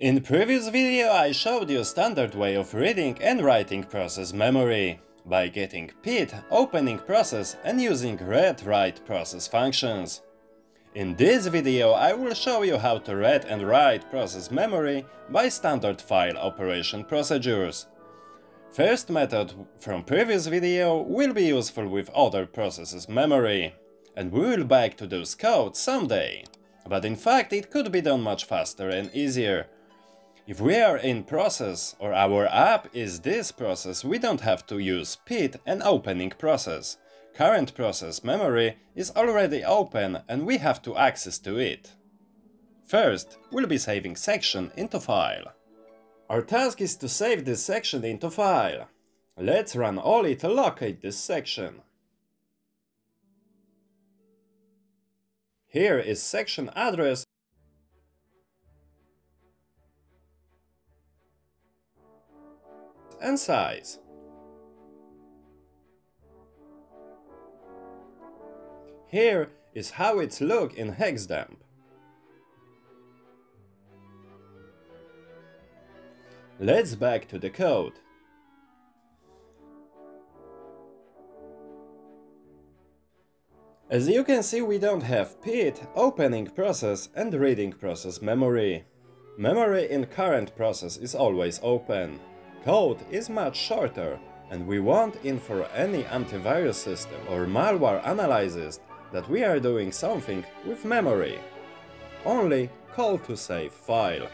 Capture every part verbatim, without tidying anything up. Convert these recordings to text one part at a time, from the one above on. In the previous video I showed you standard way of reading and writing process memory, by getting P I D, opening process and using read-write process functions. In this video I will show you how to read and write process memory by standard file operation procedures. First method from previous video will be useful with other processes memory, and we will back to those codes someday, but in fact it could be done much faster and easier. If we are in process or our app is this process, we don't have to use P I D and opening process. Current process memory is already open and we have to access to it. First, we'll be saving section into file. Our task is to save this section into file. Let's run Olly to locate this section. Here is section address. And size. Here is how it looks in Hexdump. Let's back to the code. As you can see, we don't have P I D, opening process and reading process memory. Memory in current process is always open. Code is much shorter, and we want in for any antivirus system or malware analysis that we are doing something with memory. Only call to save file.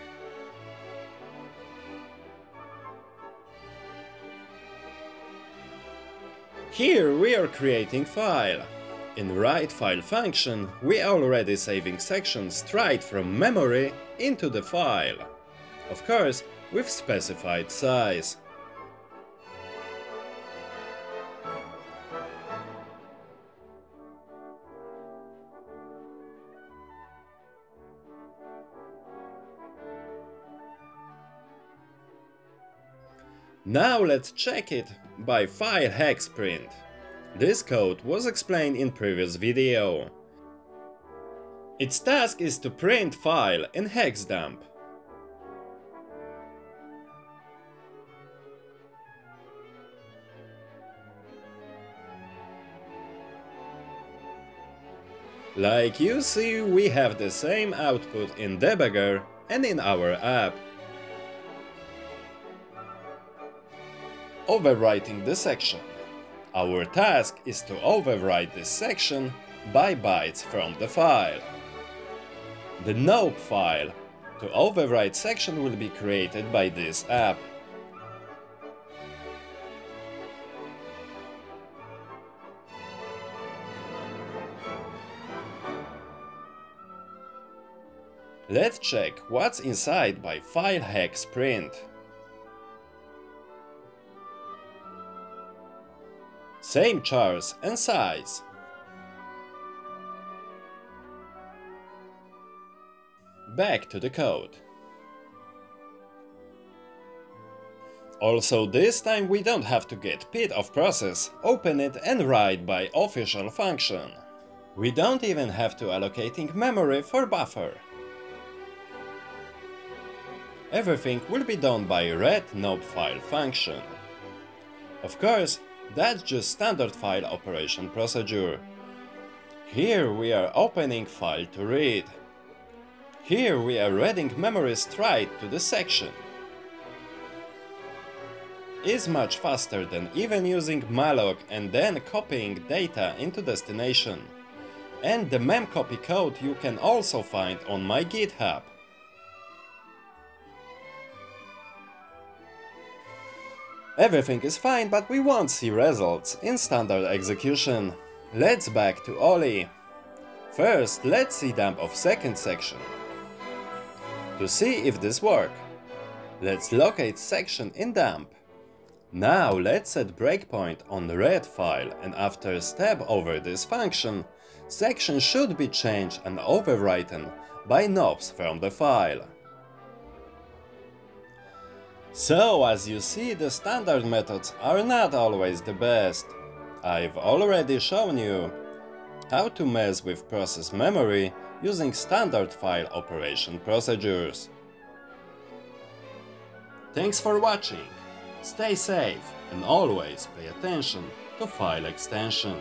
Here we are creating file. In WriteFile function we are already saving sections straight from memory into the file. Of course, with specified size. Now let's check it by file hex print. This code was explained in previous video. Its task is to print file in Hexdump. Like you see, we have the same output in debugger and in our app. Overwriting the section. Our task is to overwrite this section by bytes from the file. The nope file to overwrite section will be created by this app. Let's check what's inside by file hex print. Same chars and size. Back to the code. Also this time we don't have to get P I D of process, open it and write by official function. We don't even have to allocating memory for buffer. Everything will be done by read nope file function. Of course, that's just standard file operation procedure. Here we are opening file to read. Here we are reading memory straight to the section. It's much faster than even using malloc and then copying data into destination. And the memcopy code you can also find on my GitHub. Everything is fine, but we won't see results in standard execution. Let's back to Olly. First, let's see dump of second section. To see if this works, let's locate section in dump. Now let's set breakpoint on the read file, and after a step over this function, section should be changed and overwritten by nopes from the file. So, as you see, the standard methods are not always the best. I've already shown you how to mess with process memory using standard file operation procedures. Thanks for watching, stay safe and always pay attention to file extension.